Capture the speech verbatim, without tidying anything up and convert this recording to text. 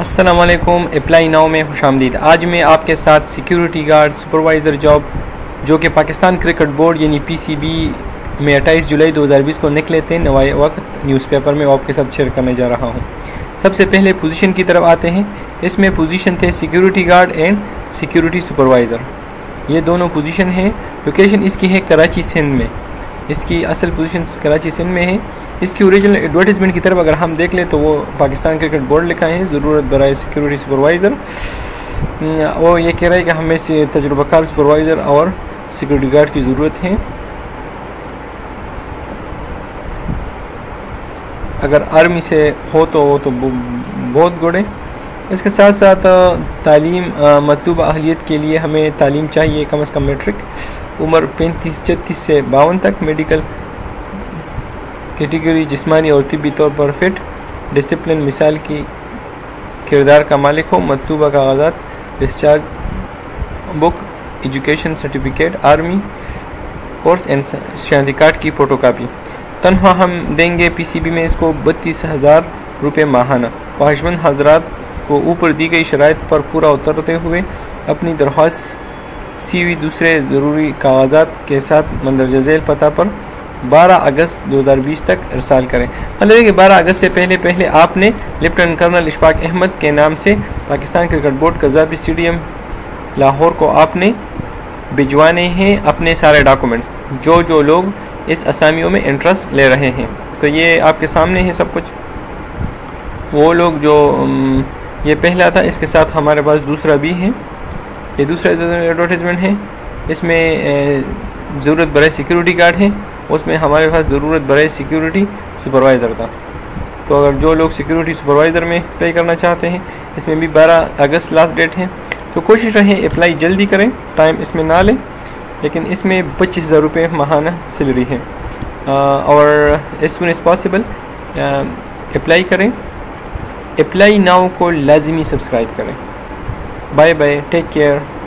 अस्सलामुअलैकुम, apply now में खुशामदीद। आज मैं आपके साथ सिक्योरिटी गार्ड सुपरवाइज़र जॉब जो कि पाकिस्तान क्रिकेट बोर्ड यानी पीसीबी में अट्ठाईस जुलाई दो हज़ार बीस को निकले थे नवाए वक्त न्यूज़पेपर में आपके साथ शेयर करने जा रहा हूं। सबसे पहले पोजीशन की तरफ आते हैं। इसमें पोजीशन थे security guard and security supervisor, ये दोनों पोजीशन हैं। लोकेशन इसकी है कराची सिंध में, इसकी असल पोजीशन कराची सिंध में है। इसकी ओरिजिनल एडवर्टाइजमेंट की तरफ अगर हम देख लें तो वो पाकिस्तान क्रिकेट बोर्ड लिखा है, ज़रूरत बराए सिक्योरिटी सुपरवाइज़र। वो ये कह रहा है कि हमें से तजुर्बाकार सुपरवाइज़र और सिक्योरिटी गार्ड की ज़रूरत है। अगर आर्मी से हो तो वो तो बहुत गुड है। इसके साथ साथ तालीम मतलूबा अहलियत के लिए हमें तालीम चाहिए कम अज़ कम मेट्रिक, उम्र पैंतीस छत्तीस से बावन तक, मेडिकल कैटेगरी जिस्मानी और तिब्बी तौर पर फिट, डिसिप्लिन मिसाल की किरदार का मालिक हो, मतलूबा कागजात discharge book, education certificate, army course and शनाख्ती कार्ड की फ़ोटोकॉपी। तनख्वाह हम देंगे पीसीबी में इसको बत्तीस हज़ार रुपये माहाना। ख्वाहिशमंद हजरात को ऊपर दी गई शराइत पर पूरा उतरते हुए अपनी दरख्वास्त सीवी दूसरे ज़रूरी कागजात के साथ मंदरजा झेल पता पर बारह अगस्त दो हज़ार बीस तक इरसाल करें। मतलब है कि बारह अगस्त से पहले पहले आपने लेफ्टिनेंट कर्नल इशफाक अहमद के नाम से Pakistan cricket board Gaddafi stadium Lahore को आपने भिजवाने हैं अपने सारे डॉक्यूमेंट्स, जो जो लोग इस असामियों में इंटरेस्ट ले रहे हैं। तो ये आपके सामने है सब कुछ। वो लोग जो ये पहला था, इसके साथ हमारे पास दूसरा भी है। ये दूसरा एडवर्टाइजमेंट है, इसमें ज़रूरत बड़े सिक्योरिटी गार्ड है, उसमें हमारे पास ज़रूरत बड़े सिक्योरिटी सुपरवाइज़र था। तो अगर जो लोग सिक्योरिटी सुपरवाइज़र में अप्लाई करना चाहते हैं, इसमें भी बारह अगस्त लास्ट डेट है। तो कोशिश रहे अप्लाई जल्दी करें, टाइम इसमें ना लें। लेकिन इसमें पच्चीस हज़ार रुपये माहाना सैलरी है। आ, और as soon as possible apply करें। अप्लाई नाउ को लाजमी सब्सक्राइब करें। Bye bye, take care.